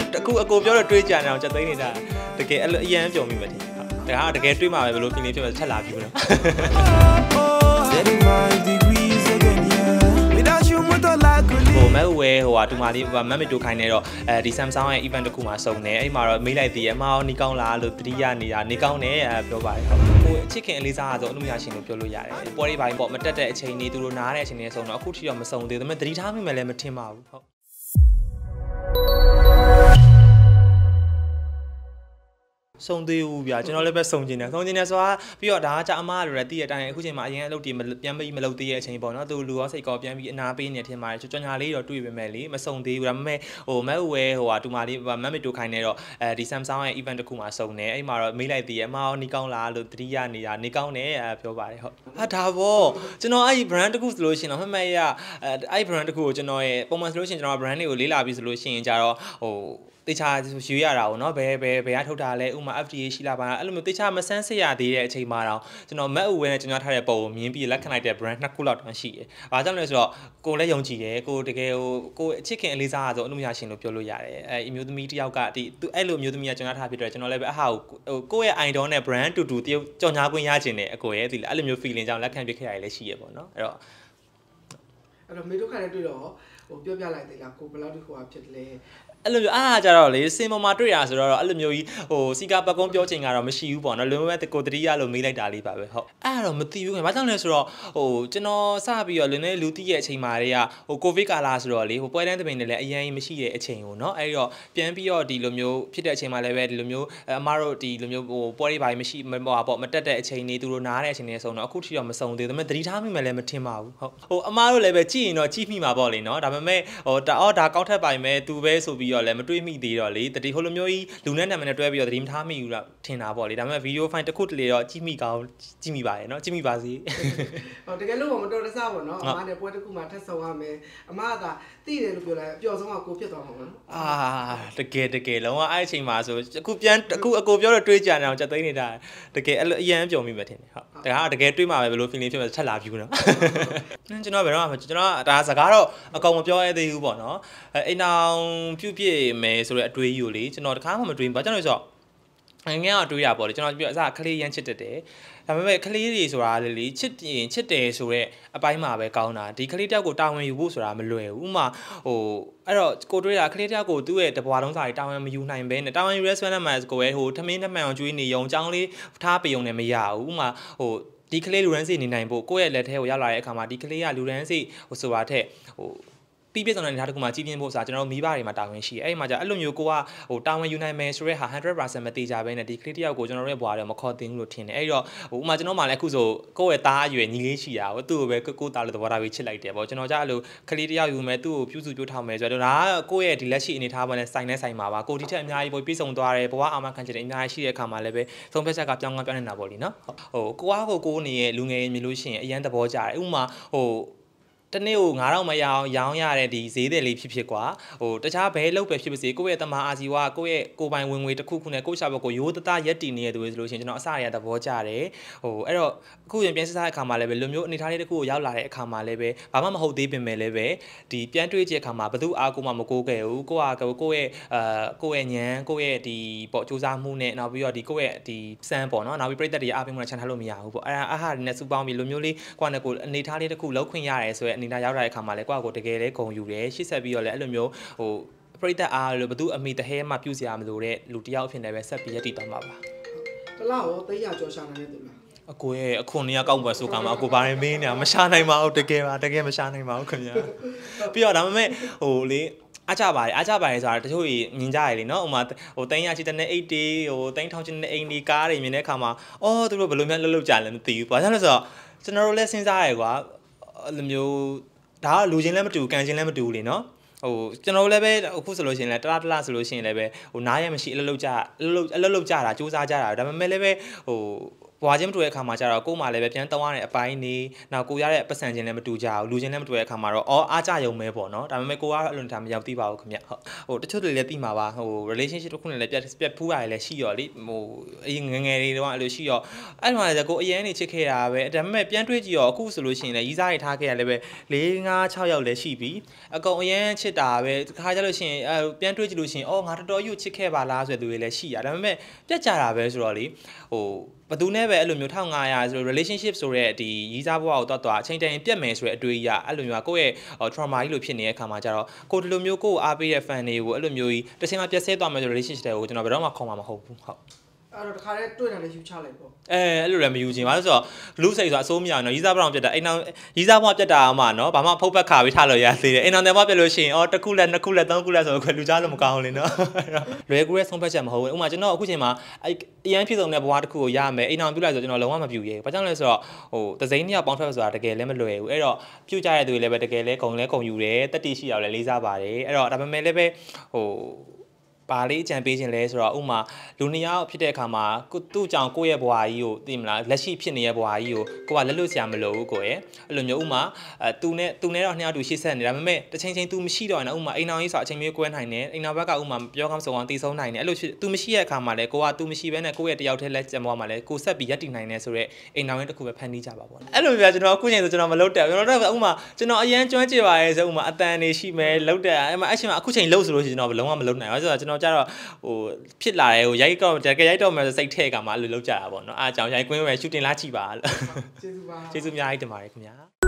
န်အခုအကိုပြောတော့တွေးကြတယ်အောင်ချက်သိနေတာတကယ်အဲ့လိုအရန်ပြုံမိမှာတည်းဒါကတကယ်တွေးမှာပဲဘယ်လိုပြင်လေးဖြစ်မှာချက်လာပြီလို့ဟိုမဲဝဲဟိုဟာတူမာလေးဟိုမမ်မီတိုခိုင်းနေတော့အဲဒီ Samsung ရဲ့ event တစ်ခုမှာစုံနေအဲ့မှာတော့မေးလိုက်သေးတယ်အမအောင်နေကောင်းလားလို့တတိယနေတာနေကောင်းတယ်ပြောပါတယ်ဟိုအချစ်ခင်အလေးစားဆိုအနုညာရှင်လို့ပြောလို့ရတယ်ပွဲလေးပိုင်းပေါ့မတက်တဲ့အချိန်လေးသူတို့နားတဲ့အချိန်လေးစုံတော့အခုထိတော့မစုံသေးဘူးဒါပေမဲ့တတိထားမိမယ်လည်းမထင်ပါဘူးဟုတ်စုံသေးဘူးဗျာကျွန်တော်လည်းပဲစုံကျင်တယ်ဆိုတာပြီးတော့ဒါကကြအမားလိုလည်းတည့်ရတိုင်းအခုချိန်မှာအရင်အလုပ်တွေပြန်ပြီးမလုပ်သေးတဲ့အချိန်ပေါ့နော်သူလူရောစိတ်ကောပြန်ပြီးအနာပေးနေတယ်ထင်ပါတယ်ကျွန်ညာလေးတော့တွေ့ပေမဲ့လေမစုံသေးဘူးဒါပေမဲ့ဟိုမက်ဝဲဟိုဟာတူမာလေးမမ်မီတိုခိုင်းနေတော့အဲဒီ Samsung ရဲ့ event တစ်ခုမှာစုံနေအဲ့မှာတော့မေးလိုက်သေးတယ်အမားရောနေကောင်းလားလို့တတိယနေတာနေကောင်းတယ်ပြောပါတယ်ဟုတ်ဟာဒါပေါ့ကျွန်တော်အဲ့ဒီ brand တစ်ခုဆိုလို့ရှိရင်တော့မှတ်ရအဲ့ brand တစ်ခုကိုကျွန်တော်ရဲ့ပုံမှန်ဆိုလို့ရှိရင်ကျွန်တော် brand လေးကိုလေ့လာပြီးဆိုလို့ရှိရင်ကြတော့ဟိုတေချာယူရတာပေါ့နော်ဘယ်ကထုတ်တာလဲဥမာ FDA ရှိလာပါအဲ့လိုမျိုးတေချာမဆန်းစစ်ရသေးတဲ့အချိန်မှာတော့ကျွန်တော်မက်အူဝဲနဲ့ကျွန်တော်ထားတဲ့ပုံကိုမြင်ပြီးလက်ခံလိုက်တဲ့ brand နှစ်ခုလောက်တောင်ရှိတယ်။ဘာကြောင့်လဲဆိုတော့ကိုလည်းယုံကြည်တယ်ကိုတကယ်ဟိုကိုအချစ်ခင်အလေးစားဆိုအနုညာရှင်လို့ပြောလို့ရတယ်။အမျိုးသမီးတစ်ယောက်ကဒီသူအဲ့လိုမျိုးသမီးကကျွန်တော်ထားပြီးတော့ကျွန်တော်လည်းပဲအဟာကိုရဲ့ idol နဲ့ brand တူတူတယောက်ကြော်ညာခွင့်ရခြင်းနဲ့အကိုရဲ့ဒီအဲ့လိုမျိုး feeling ကြောင့်လက်ခံပြခဲ့ရတယ်လည်းရှိရပေါ့နော်။အဲ့တော့မေတို့ခါနဲ့တွေ့တော့ဟိုပြောပြလိုက်တယ်လားကိုဘယ်လောက်ဒီဟိုဟာဖြစ်လဲအဲ့လိုမျိုးအားကြတော့လေစင်ပေါ်မှာတွေ့ရဆိုတော့အဲ့လိုမျိုးကြီးဟိုစီကာပတ်ကုန်းပြောချင်ကတော့မရှိဘူးပေါ့နော်လွန်မဲ့ကိုတတိယလို့မေးလိုက်တာလေးပါပဲဟုတ်အဲ့တော့မသိဘူးခင်ဗျာဘာကြောင့်လဲဆိုတော့ဟိုကျွန်တော်စပြီးတော့လွန်နေလူတိရဲ့အချိန်မှာတည်းကဟိုကိုဗစ်ကာလဆိုတော့လေဟိုပွဲတန်းတပင်တွေလည်းအရင်မရှိတဲ့အချိန်ကိုနော်အဲ့တော့ပြန်ပြီးတော့ဒီလိုမျိုးဖြစ်တဲ့အချိန်မှာလည်းပဲဒီလိုမျိုးအမတို့ဒီလိုမျိုးဟိုပွဲတွေပါမရှိပေါ့မတက်တဲ့အချိန်တွေသူတို့နားတဲ့အချိန်တွေဆိုတော့အခုထိတော့မစုံသေးဘူးဒါပေမဲ့တတိထားမိမှလည်းမထင်ပါဘူးဟုတ်ဟိုအမတို့လည်းပဲကြည့်ရင်တော့ကြည့်မိမှာပေါ့လေနော်ဒါပေမဲ့ဟိုဒါကောက်ထက်ပိုင်မဲ့သူပဲဆိုပြီးတော့လည်းမတွေးမိသေးတော့လေတတိဟိုလိုမျိုးကြီးလူနဲ့နာမည်နဲ့တွဲပြီးတော့တတိမထားမိဘူးလားထင်တာပေါ့လေဒါပေမဲ့ video file တစ်ခုတလေတော့ကြည့်မိကောင်းကြည့်မိပါရဲ့เนาะကြည့်မိပါစေဟောတကယ်လို့မတော်တဆပေါ့เนาะအမနဲ့ပွဲတစ်ခုမှာထပ်ဆောင်ရမယ်အမကတိတယ်လို့ပြောလိုက်အပျော်ဆုံးကကိုဖြစ်သွားမှာပေါ့เนาะအာတကယ်လုံးဝအဲ့အချိန်မှာဆိုအခုအကိုပြောတော့တွေးကြတယ်အောင်ချက်သိနေတာတကယ်အဲ့လိုအရန်ပြုံမိမှထင်တယ်ဟုတ်ဒါကတကယ်တွေးမှာပဲဘယ်လို feeling ဖြစ်မှာချက်လာပြီเนาะကျွန်တော်ဘယ်တော့မှကျွန်တော်ဒါစကားတော့အကောင်မပြောရသေးဘူးပေါ့เนาะအိမ်အောင်ပြုပြည့်မယ်ဆိုတဲ့အတွေးကြီးကိုလေကျွန်တော်တခါမှမတွေးဘူးဘာကြောင့်လဲဆိုတော့ငငယ်အတွေးရပေါ့လေကျွန်တော်ပြောအစားကလေးရမ်းချစ်တတ်တယ်ဒါပေမဲ့ကလေးတွေဆိုတာလေချစ်တယ်ဆိုတော့အပိုင်းမှာပဲကောင်းတာဒီကလေးတယောက်ကိုတာဝန်ယူဖို့ဆိုတာမလွယ်ဘူးဥမာဟိုအဲ့တော့ကိုတွေးတာကလေးတယောက်ကိုသူ့ရဲ့တပွားလုံးစာတွေတာဝန်မယူနိုင်ဘဲနဲ့တာဝန်ယူရဲဆွဲနေမှာကိုပဲဟိုထမင်းနှမှန်အောင်ကျွေးနေရုံအကြောင်းလေးထားပေုံနဲ့မရဘူးဥမာဟိုဒီကလေးလူရန်စီနေနိုင်ဖို့ကိုယ့်ရဲ့လက်ထဲကိုရောက်လာတဲ့အခါမှာဒီကလေးကလူရန်စီဟိုဆိုတာထက်ဟိုပြီးပြည့်စုံတဲ့နေရာတစ်ခုမှာကြီးပြင်းဖို့ဆိုတာကျွန်တော်တို့မိဘတွေမှာတာဝန်ရှိတယ်အဲ့ဒီမှာကြာအဲ့လိုမျိုးကိုကဟိုတာဝန်ယူနိုင်မယ်ဆိုရဲဟာ 100% မတည်ကြဘဲနဲ့ဒီခရီးတစ်ယောက်ကိုကျွန်တော်တို့ရဲ့ဘွားတော့မခေါ်တင်ဘူးလို့ထင်တယ်အဲ့ဒီတော့ဟိုဥမာကျွန်တော်မှလည်းအခုဆိုကိုယ့်ရဲ့သားအရွယ်ညီလေးရှိတာပေါ့သူ့ကိုပဲကိုသားလို့သဘောထားပြီးချစ်လိုက်တယ်ပေါ့ကျွန်တော်ကြာအဲ့လိုခရီးတစ်ယောက်ယူမယ်သူ့ကိုပြုစုပြောထောင်မယ်ဆိုတော့ဒါကကိုယ့်ရဲ့ဒီလက်ရှိအနေထားပေါ်နဲ့ဆိုင်မှာပါကိုဒီထက်အများကြီးပေါ့ပြည့်စုံသွားတယ်ဘွားအာမခံချက်တွေအများကြီးရှိတဲ့အခါမှာလည်းပဲသုံးဖက်ချက်ကပြောင်းပြောင်းနေတာပေါ့လीနော်ဟိုကိုနေရဲ့လူငယ်မျိုးလို့ရှိရင်အရန်သဘောကျတယ်ဥမာဟိုတနေ့ကို9000မရအောင်ရောင်းရတဲ့ဒီဈေးတယ်လေးဖြစ်ကွာဟိုတခြားဘဲလောက်ပဲဖြစ်ပါစေကိုယ့်ရဲ့တမာအာဇီဝကိုယ့်ရဲ့ကိုပိုင်ဝင်ငွေတစ်ခုခုနဲ့ကိုယ့်ရှာဘက်ကိုရိုးတသားရက်တည်နေရသူတွေဆိုလို့ရှိရင်ကျွန်တော်အစရရသဘောကျတယ်ဟိုအဲ့တော့အခုရင်ပြန်စစ်စားတဲ့အခါမှာလည်းပဲလူမျိုးအနေထားလေးတစ်ခုကိုရောက်လာတဲ့အခါမှာလည်းပဲဘာမှမဟုတ်သေးပင်ပဲလည်းပဲဒီပြန်တွေးကြည့်အခါမှာဘယ်သူအားကိုမှမကိုးခဲ့ဘူးကိုယ့်ဟာကိုယ့်ရဲ့ညံကိုယ့်ရဲ့ဒီပေါ့စူးစမ်းမှုနဲ့နောက်ပြီးတော့ဒီကိုယ့်ရဲ့ဒီစမ်းပေါ့နော်နောက်ပြီးပြိတ္တတွေအားပေးမှုနဲ့ချန်ထားလို့မရဘူးပေါ့အဲ့ဒါအဟာတွေနဲ့စူးပေါင်းပြီးလူမျိုးလေးကိုယ့်နဲ့ကိုယ်အနေထားလေးတစ်ခုလောက်ခွင့်ရတယ်ဆိုအနေနဲ့ရောက်လာတဲ့အခါမှာလည်းကိုယ့်အကိုတကယ်လည်းဂုဏ်ယူတယ်ရှေ့ဆက်ပြီးတော့လည်းအဲ့လိုမျိုးဟိုပရိသတ်အားလို့ဘသူအမိတဟဲမှပြုစရာမလိုတဲ့လူတစ်ယောက်အဖြစ်နဲ့ပဲဆက်ပြီးရည်တည်သွားမှာပါတလားရော300ကျော်ရှာနေတဲ့သူလားအကိုရဲ့အခွန်တွေကကောက်ပွဲဆိုကမှာအကိုဘာရင်မင်းနေမရှာနိုင်ပါဘူးတကယ်မရှာနိုင်ပါဘူးခင်ဗျာပြီးတော့ဒါပေမဲ့ဟိုလေအားကြပါတယ်ဆိုတာတချို့ကြီးမြင်ကြရလေနော်ဥမာဟိုတိုင်းရချစ်တဲ့နဲ့8တေးဟိုတိုင်းထောင်ချစ်တဲ့အိမ်ဒီကားတွေမြင်တဲ့အခါမှာအော်သူတို့ဘယ်လိုများလှုပ်လှုပ်ကြလဲမသိဘူးဘာကြောင့်လဲဆိုတော့ကျွန်တော်တို့လည်းစဉ်းစားရကွာအဲ့လိုမျိုးဒါကလူချင်းလည်းမတူကန်ချင်းလည်းမတူဘူးလေနော်ဟိုကျွန်တော်လည်းပဲအခုဆိုလို့ရှိရင်လည်းတလားဆိုလို့ရှိရင်လည်းပဲဟိုနားရမရှိအလုပ်လုပ်ကြတာစူးစမ်းကြတာဒါပေမဲ့လည်းပဲဟို วาจิมตัวเองขามาจารกูมาเลยแบบนั้นตะวันเนี่ยไปนี่นากูอยากได้เปอร์เซ็นต์เจนเลยมาดูจ้าวรู้เจนเลยมาตัวเองขามาเราอ๋ออาจารย์ยังไม่พอเนาะแต่ไม่กูว่าลุงทำยาวตีบ่าวคนเนี้ยโอ้แต่ช่วงเรียนตีมาว่าโอ้ relationship ทุกคนเลยแบบผู้ใหญ่เลยชี้ยอดิโมยังไงดีว่าเลยชี้ยอไอ้มาจากกูยังนี่เช็คเหรอเว้ยแต่ไม่เปลี่ยนด้วยจีอ๋อกูสรุปสิ่งเลยยี่สิบท่าแก่เลยเว้ยเลี้ยงอาชาวเลยชี้บีแล้วก็ยังเช็ดตาเว้ยข้าจะรู้สิ่งเปลี่ยนด้วยจีรู้สิ่งอ๋องานตัวอยู่เช็คบาลาสุดด้วยเลยชี้อ่ะแต่ไม่เปลี่ยนจ้าเราเว้ยสุดเลยโอ้ประตูเนี่ยแบบหลุมอยู่เท่าไงอะ relationship ส่วนใหญ่ที่ยิ่งจะบอกว่าตัวเช่นเดียวกันเปลี่ยนแปลงส่วนใหญ่ด้วยอะหลุมอยู่ก็ทรมานหลุมเพี้ยนเนี่ยค่ะมาจากก็หลุมอยู่ก็อาบีเอฟเอ็นอยู่หลุมอยู่แต่สิ่งที่เปลี่ยนแปลงตัวมันเป็น relationship เดียวกันนะแบบเรามาคงมาคบအဲ့တော့တခါတည်းတွေ့နေလေယူချလိုက်ပေါ့အဲအဲ့လိုလည်းမယူချင်ပါလို့ဆိုတော့လူစိတ်ဆိုအစိုးမရအောင်နော်ရီးစားဘောင်ပြတ်တာအိမ်အောင်ရီးစားဘောင်ပြတ်တာအောင်မှာနော်ဘာမှဖုတ်ဖက်ခါပြီးထားလို့ရသေးတယ်အိမ်အောင်တယ်ဘောင်ပြတ်လို့ရှိရင်အော်တစ်ခုလက်နှစ်ခုလက်သုံးခုလက်ဆိုတော့လူကြားလို့မကောင်းလေနော်လွယ်ကူတဲ့ဆုံးဖြတ်ချက်မဟုတ်ဘူးဥမာကျွန်တော်အခုချိန်မှာအဲ့အရန်ဖြစ်ဆုံးတဲ့ဘဝတစ်ခုကိုရမယ်အိမ်အောင်ပြုတ်လိုက်ဆိုကျွန်တော်လုံးဝမပြူရဲဘာကြောင့်လဲဆိုတော့ဟိုတစိမ့်နှစ်ယောက်ပေါင်းထွက်ဆိုတာတကယ်လည်းမလွယ်ဘူးအဲ့တော့ပြုတ်ကြရတဲ့သူတွေလည်းပဲတကယ်လည်းဂုံယူတယ်တတိရှိရအောင်လည်းလေးစားပါတယ်အဲ့တော့ဒါပေမဲ့လည်းပဲဟိုปาลีจันเปจินเลยสระอุมาลุนยาวพิเดคามากูตู้จางกูเย่บัวอยู่ตีมละและชีพิเนียบัวอยู่กูว่าเลือดเสียมันโลกูเอ๋ลุนยาวอุมาตู้เนี้ยเราเนี้ยดูชีเซนเนี่ยแล้วแม่แต่เชงเชงตู้ไม่ชี้ดอยนะอุมาไอ้น้องอีสระเชงมีกูเอ็นหายเนี้ยไอ้น้องว่ากับอุมาย่อคำส่งอันตีโซนหายเนี้ยลุตู้ไม่ชี้เย่คามาเลยกูว่าตู้ไม่ชี้แบบเนี้ยกูเอ๋ตียาวเทเลจะมัวมาเลยกูเสบียัดดิ่งหายเนี้ยสุดเลยไอ้น้องเนี้ยตะคูแบบแพนดี้จับบ่อนไอ้ลุนยาวจะนอนกูเองจะนอนมาเล่าแต่เราเล่าแบบอุมาจะนอนยันจ้วนเจ๋วเลยจะอุมาอัตตาเนชีเมเล่าแต่ไอ้มาไอ้ชิมากูเชงเล่าสุดเลยจะนอนไปเล่ามาเล่าไหนว่าจะนอนจ้าเราโอ้พิจารณาโอ้ย้ายก็จะก็ย้ายตัวมันจะใส่เทกันมาหรือเราจะบ่เนาะอาจารย์ย้ายกูไม่ไปชุดในร้านจีบาร์เจสุบาร์เจสุบาร์ย้ายจะมาเลยคุณย่า